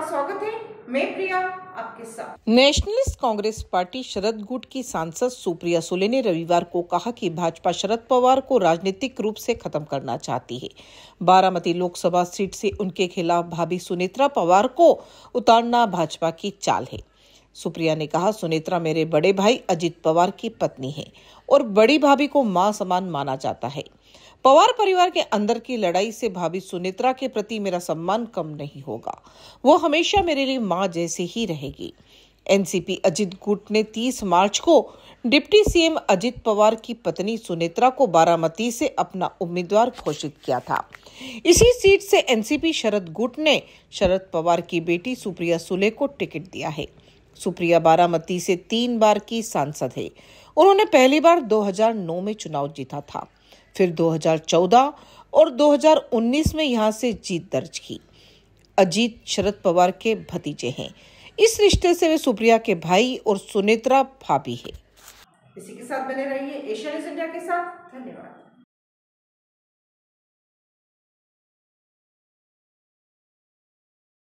आपका स्वागत है। मैं प्रिया आपके साथ। नेशनलिस्ट कांग्रेस पार्टी शरद गुट की सांसद सुप्रिया सुले ने रविवार को कहा कि भाजपा शरद पवार को राजनीतिक रूप से खत्म करना चाहती है। बारामती लोकसभा सीट से उनके खिलाफ भाभी सुनेत्रा पवार को उतारना भाजपा की चाल है। सुप्रिया ने कहा, सुनेत्रा मेरे बड़े भाई अजित पवार की पत्नी है और बड़ी भाभी को मां समान माना जाता है। पवार परिवार के अंदर की लड़ाई से भाभी सुनेत्रा के प्रति मेरा सम्मान कम नहीं होगा। वो हमेशा मेरे लिए मां जैसे ही रहेगी। एनसीपी अजित गुट ने 30 मार्च को डिप्टी सीएम अजित पवार की पत्नी सुनेत्रा को बारामती से अपना उम्मीदवार घोषित किया था। इसी सीट से एनसीपी शरद गुट ने शरद पवार की बेटी सुप्रिया सुले को टिकट दिया है। सुप्रिया बारामती से 3 बार की सांसद है। उन्होंने पहली बार 2009 में चुनाव जीता था, फिर 2014 और 2019 में यहां से जीत दर्ज की। अजीत शरद पवार के भतीजे हैं। इस रिश्ते से वे सुप्रिया के भाई और सुनेत्रा भाभी है। इसी के साथ बने रहिए एशिया न्यूज़ इंडिया के साथ। धन्यवाद।